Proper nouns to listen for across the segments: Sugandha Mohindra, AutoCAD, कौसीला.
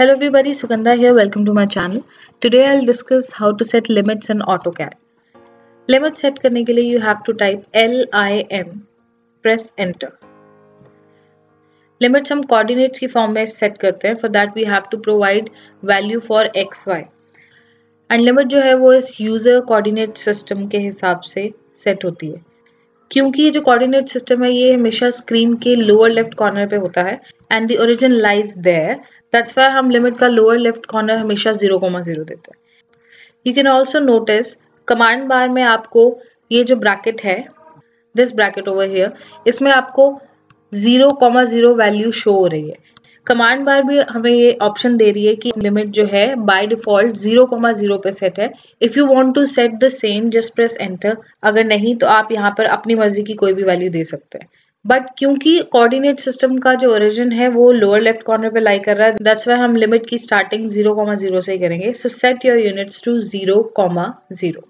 Hello everybody, Sugandha here. Welcome to my channel. Today I'll discuss how to set limits in AutoCAD. Limit set करने के लिए you have to type LIM. Press enter. Limits हम coordinates की form में set करते हैं. For that we have to provide value for x, y. And limit जो है वो इस user coordinate system के हिसाब से set होती है. क्योंकि ये जो coordinate system है ये हमेशा screen के lower left corner पे होता है. And the origin lies there. That's why हम limit का lower left corner हमेशा 0,0 देते हैं. You can also notice command bar में आपको ये जो bracket है, this bracket over here, इसमें आपको 0,0 value show हो रही है. Command bar भी हमें ये option दे रही है कि limit जो है by default 0,0 पे set है. If you want to set the same, just press enter. अगर नहीं तो आप यहाँ पर अपनी मर्जी की कोई भी value दे सकते हैं. बट क्योंकि कोऑर्डिनेट सिस्टम का जो ओरिजिन है वो लोअर लेफ्ट कॉर्नर पे लाई कर रहा है, दैट्स व्हाई हम लिमिट की स्टार्टिंग 0,0 से ही करेंगे. So set your units to 0,0.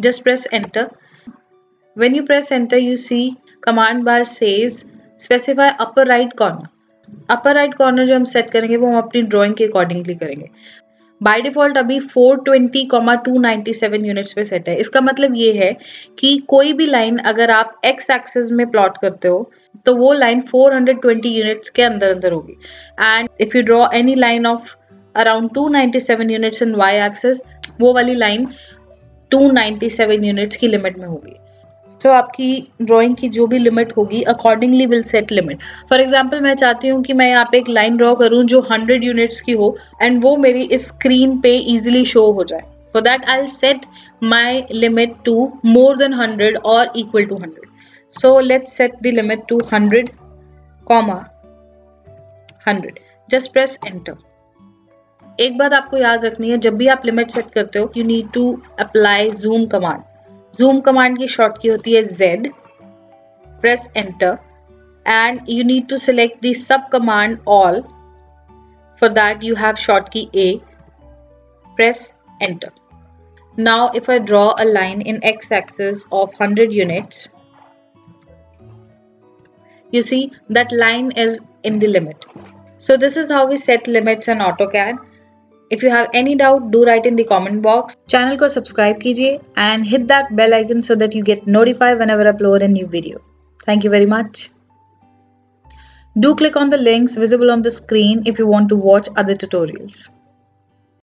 Just press enter. When you press enter you see command bar says specify upper right corner. Upper right corner जो हम सेट करेंगे वो हम अपनी ड्रॉइंग के अकॉर्डिंगली करेंगे. बाय डिफॉल्ट अभी 420,297 यूनिट्स पे सेट है. इसका मतलब ये है कि कोई भी लाइन अगर आप एक्स एक्सिस में प्लॉट करते हो तो वो लाइन 420 यूनिट्स के अंदर अंदर होगी. And if you draw any line of around 297 units in Y axis, वो वाली लाइन 297 यूनिट्स की लिमिट में होगी. सो आपकी ड्राइंग की जो भी लिमिट होगी accordingly will set limit. For example मैं चाहती हूँ कि मैं यहाँ पे एक लाइन ड्रॉ करूँ जो 100 यूनिट्स की हो एंड वो मेरी इस स्क्रीन पे इजीली शो हो जाए. For that I will set my limit to more than 100 और equal to 100. So let's set the limit to 100,100. Just press enter. एक बात आपको याद रखनी है, जब भी आप लिमिट सेट करते हो you need to apply zoom command. Zoom command की शॉर्ट की होती है Z. Press enter and you need to select the sub command all. For that you have short key A. Press enter. Now if I draw a line in X axis of 100 units, you see that line is in the limit. So this is how we set limits in AutoCAD. If you have any doubt, do write in the comment box. Channel को subscribe कीजिए and hit that bell icon so that you get notified whenever I upload a new video. Thank you very much. Do click on the links visible on the screen if you want to watch other tutorials.